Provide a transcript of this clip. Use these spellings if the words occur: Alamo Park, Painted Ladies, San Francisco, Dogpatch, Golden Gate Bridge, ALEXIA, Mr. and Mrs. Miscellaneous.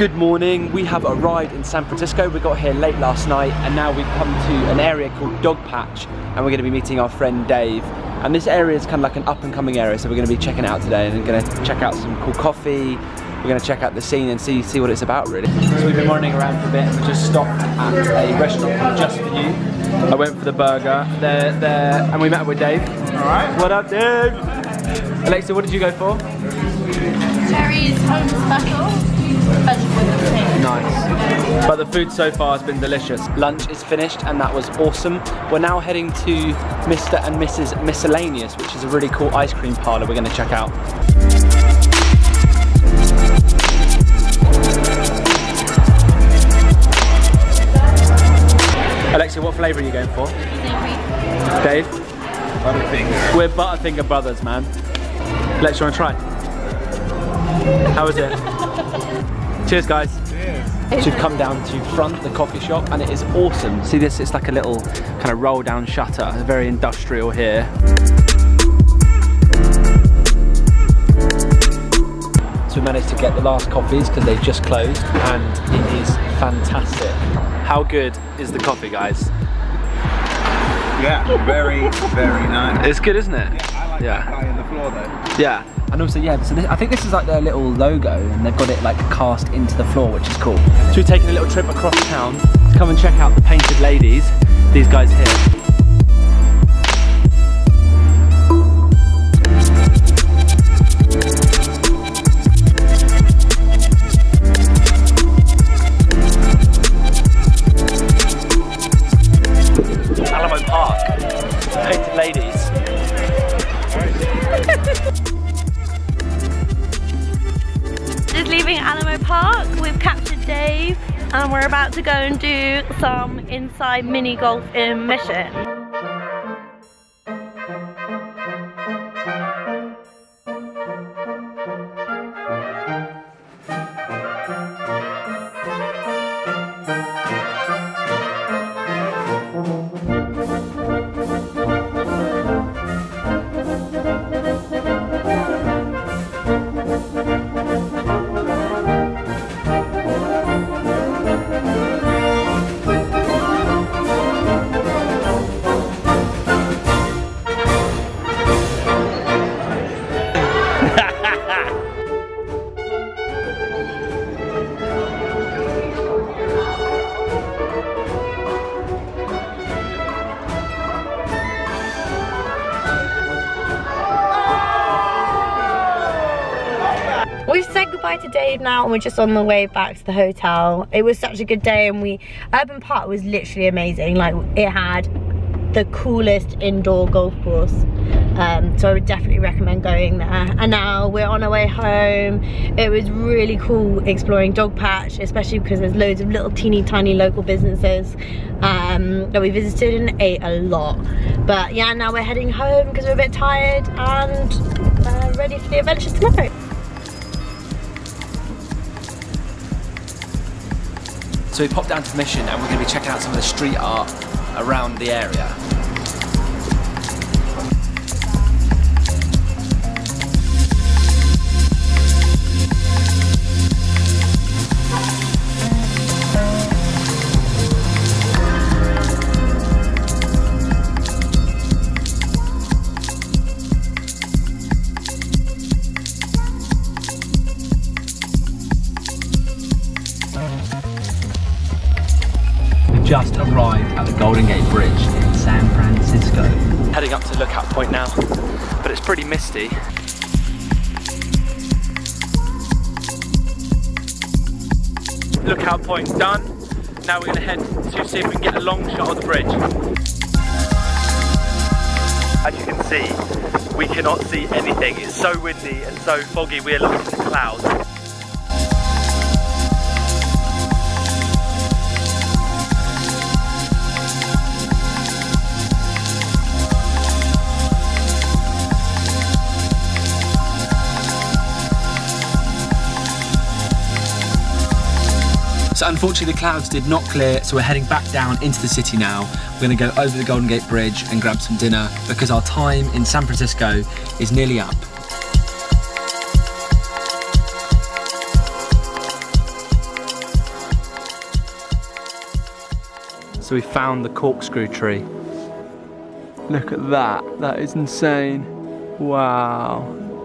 Good morning, we have arrived in San Francisco. We got here late last night and now we've come to an area called Dogpatch and we're going to be meeting our friend Dave. And this area is kind of like an up and coming area, so we're going to be checking it out today and we're going to check out some cool coffee. We're going to check out the scene and see what it's about, really. So we've been running around for a bit and we just stopped at a restaurant called Just For You. I went for the burger and we met with Dave. Alright. What up, Dave? Alexa, what did you go for? Terry's home special. Nice. But the food so far has been delicious. Lunch is finished and that was awesome. We're now heading to Mr. and Mrs. Miscellaneous, which is a really cool ice cream parlour we're going to check out. Alexa, what flavour are you going for? Dave? Butterfinger. We're Butterfinger brothers, man. Alexa, you want to try? How was it? Cheers, guys. Cheers. So we've come down to front, the coffee shop, and it is awesome. See this, it's like a little kind of roll down shutter. It's very industrial here. So we managed to get the last coffees because they just closed and it is fantastic. How good is the coffee, guys? Yeah, very, very nice. It's good, isn't it? Yeah, I like that guy on the floor though. Yeah. And also, yeah, so I think this is like their little logo and they've got it like cast into the floor, which is cool. So we're taking a little trip across town to come and check out the Painted Ladies, these guys here. Alamo Park, Painted Ladies. Leaving Alamo Park, we've captured Dave and we're about to go and do some inside mini golf in Mission. We've said goodbye to Dave now and we're just on the way back to the hotel. It was such a good day and Urban Park was literally amazing. Like, it had the coolest indoor golf course. So I would definitely recommend going there. And now we're on our way home. It was really cool exploring Dogpatch, especially because there's loads of little teeny tiny local businesses that we visited and ate a lot. But yeah, now we're heading home because we're a bit tired and ready for the adventures tomorrow. So we popped down to Mission and we're going to be checking out some of the street art around the area. Just arrived at the Golden Gate Bridge in San Francisco. Heading up to Lookout Point now, but it's pretty misty. Lookout Point's done. Now we're gonna head to see if we can get a long shot of the bridge. As you can see, we cannot see anything. It's so windy and so foggy, we're looking for the clouds. So unfortunately the clouds did not clear, so we're heading back down into the city now. We're going to go over the Golden Gate Bridge and grab some dinner because our time in San Francisco is nearly up. So we found the corkscrew tree. Look at that, that is insane. Wow.